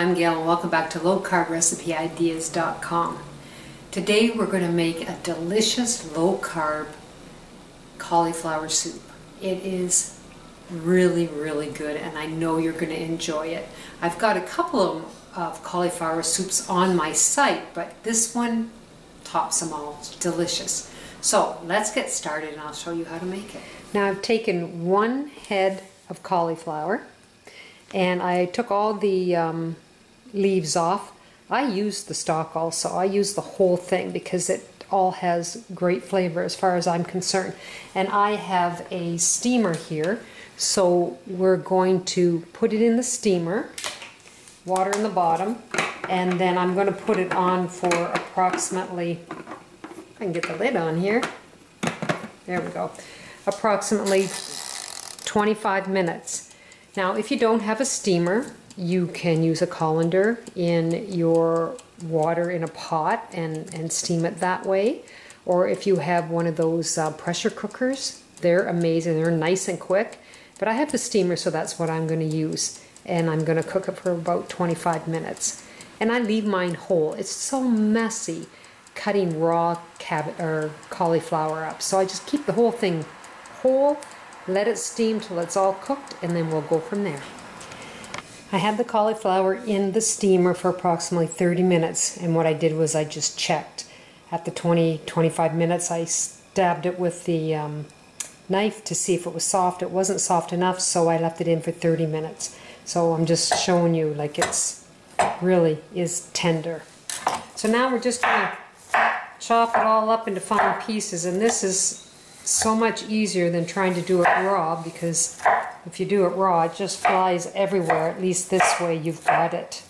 I'm Gail and welcome back to LowCarbRecipeIdeas.com. Today we're going to make a delicious low-carb cauliflower soup. It is really good and I know you're going to enjoy it. I've got a couple of cauliflower soups on my site, but this one tops them all. It's delicious. So let's get started and I'll show you how to make it. Now I've taken one head of cauliflower and I took all the leaves off. I used the stalk also. I used the whole thing because it all has great flavor as far as I'm concerned. And I have a steamer here, so we're going to put it in the steamer, water in the bottom, and then I'm going to put it on for approximately, I can get the lid on here, there we go, approximately 25 minutes. Now, if you don't have a steamer, you can use a colander in your water in a pot and steam it that way. Or if you have one of those pressure cookers, they're amazing. They're nice and quick. But I have the steamer, so that's what I'm going to use. And I'm going to cook it for about 25 minutes. And I leave mine whole. It's so messy cutting raw cauliflower up. So I just keep the whole thing whole. Let it steam till it's all cooked, and then we'll go from there. I had the cauliflower in the steamer for approximately 30 minutes, and what I did was I just checked. At the 25 minutes, I stabbed it with the knife to see if it was soft. It wasn't soft enough, so I left it in for 30 minutes. So I'm just showing you, like, it's really is tender. So now we're just going to chop it all up into fine pieces, and this is so much easier than trying to do it raw, because if you do it raw it just flies everywhere. At least this way you've got it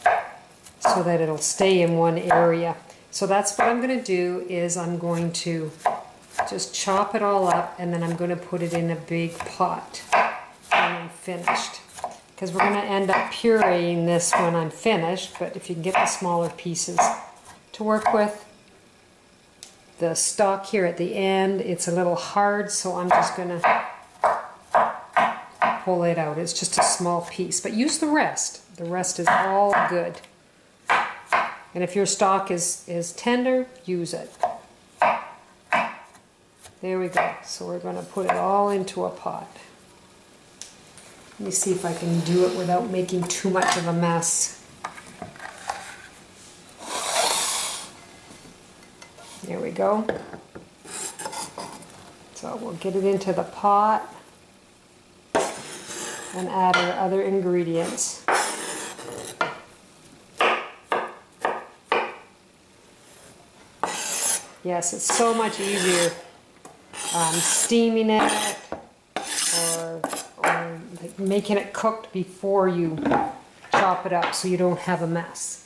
so that it'll stay in one area. So that's what I'm going to do, is I'm going to just chop it all up and then I'm going to put it in a big pot when I'm finished, because we're going to end up pureeing this when I'm finished. But if you can get the smaller pieces to work with, the stalk here at the end, it's a little hard, so I'm just going to pull it out. It's just a small piece, but use the rest. The rest is all good. And if your stalk is tender, use it. There we go. So we're going to put it all into a pot. Let me see if I can do it without making too much of a mess. There we go. So we'll get it into the pot and add our other ingredients. Yes, it's so much easier steaming it or making it cooked before you chop it up, so you don't have a mess.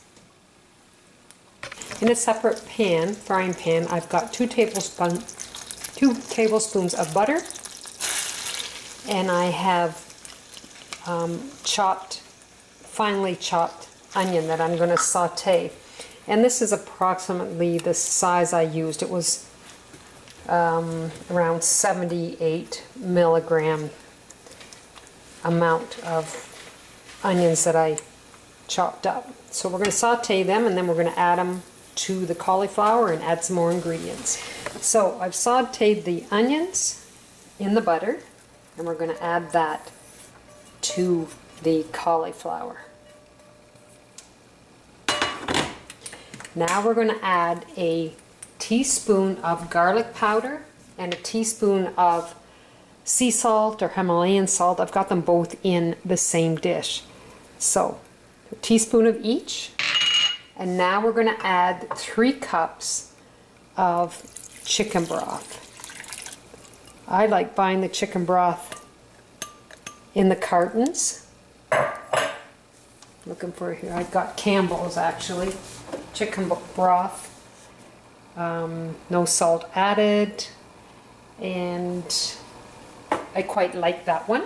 In a separate pan, frying pan, I've got two tablespoons of butter, and I have finely chopped onion that I'm going to saute. And this is approximately the size I used. It was around 78 milligram amount of onions that I chopped up. So we're going to saute them, and then we're going to add them to the cauliflower and add some more ingredients. So I've sauteed the onions in the butter, and we're going to add that to the cauliflower. Now we're going to add a teaspoon of garlic powder and a teaspoon of sea salt or Himalayan salt. I've got them both in the same dish. So a teaspoon of each. And now we're going to add 3 cups of chicken broth. I like buying the chicken broth in the cartons. Looking for here, I've got Campbell's actually. Chicken broth, no salt added, and I quite like that one.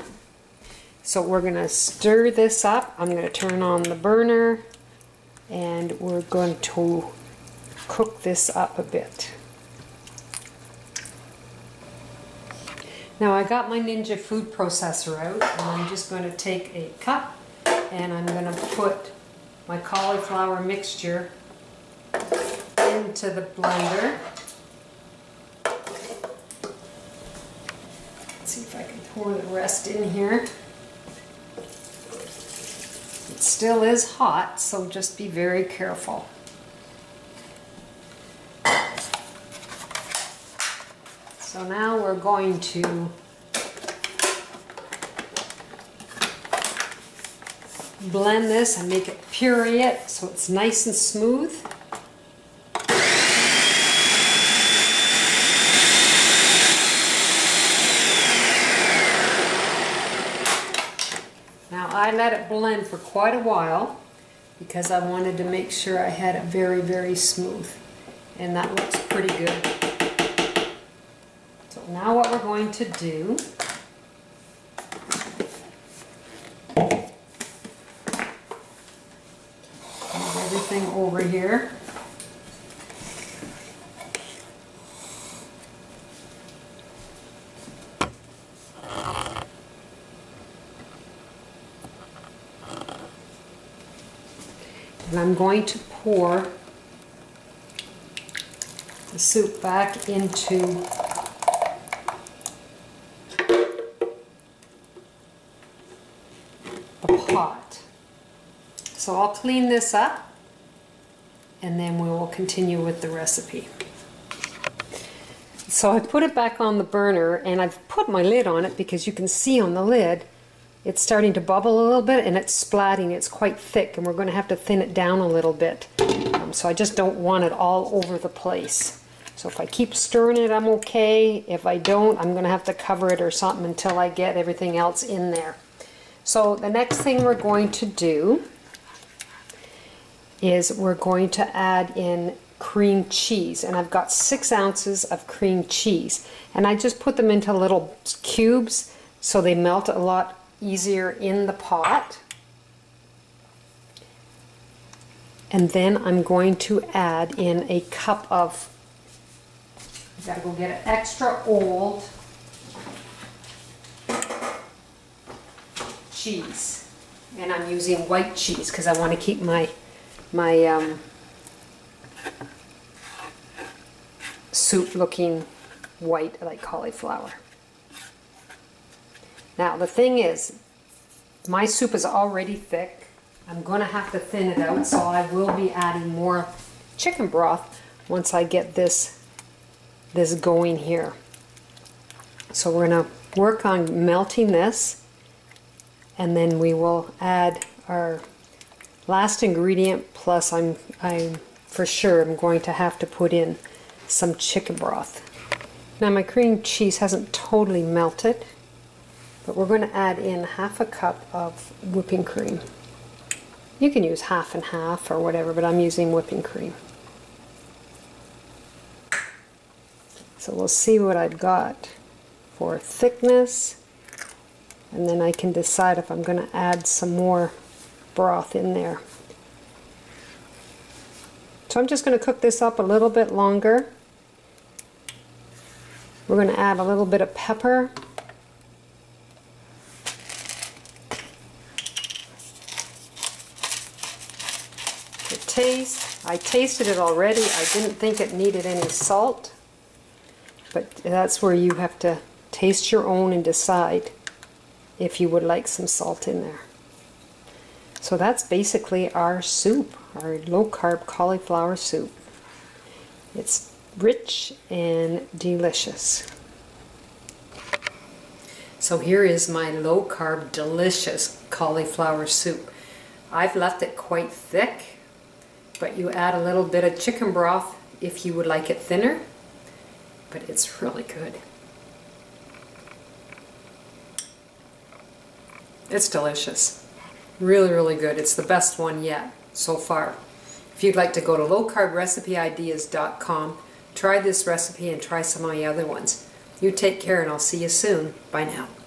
So we're going to stir this up. I'm going to turn on the burner, and we're going to cook this up a bit. Now I got my Ninja food processor out, and I'm just going to take a cup and I'm going to put my cauliflower mixture into the blender. Let's see if I can pour the rest in here. It still is hot, so just be very careful. So now we're going to blend this and make it puree it so it's nice and smooth. Now I let it blend for quite a while because I wanted to make sure I had it very, very smooth. And that looks pretty good. So now what we're going to do everything over here. And I'm going to pour the soup back into the pot. So I'll clean this up, and then we will continue with the recipe. So I put it back on the burner, and I've put my lid on it because you can see on the lid it's starting to bubble a little bit and it's splatting. It's quite thick, and we're going to have to thin it down a little bit. So I just don't want it all over the place. So if I keep stirring it, I'm okay. If I don't, I'm going to have to cover it or something until I get everything else in there. So the next thing we're going to do is we're going to add in cream cheese, and I've got 6 ounces of cream cheese, and I just put them into little cubes so they melt a lot easier in the pot. And then I'm going to add in a cup of, I gotta go get an extra old cheese, and I'm using white cheese because I want to keep my soup looking white like cauliflower. Now the thing is, my soup is already thick. I'm going to have to thin it out, so I will be adding more chicken broth once I get this going here. So we're going to work on melting this, and then we will add our last ingredient, plus I'm for sure I'm going to have to put in some chicken broth. Now my cream cheese hasn't totally melted, but we're going to add in 1/2 cup of whipping cream. You can use 50/50 or whatever, but I'm using whipping cream. So we'll see what I've got for thickness, and then I can decide if I'm going to add some more broth in there. So I'm just going to cook this up a little bit longer. We're going to add a little bit of pepper. The taste, I tasted it already. I didn't think it needed any salt, but that's where you have to taste your own and decide if you would like some salt in there. So that's basically our soup, our low-carb cauliflower soup. It's rich and delicious. So here is my low-carb delicious cauliflower soup. I've left it quite thick, but you add a little bit of chicken broth if you would like it thinner, but it's really good. It's delicious. Really, really good. It's the best one yet, so far. If you'd like to go to LowCarbRecipeIdeas.com, try this recipe and try some of my other ones. You take care, and I'll see you soon. Bye now.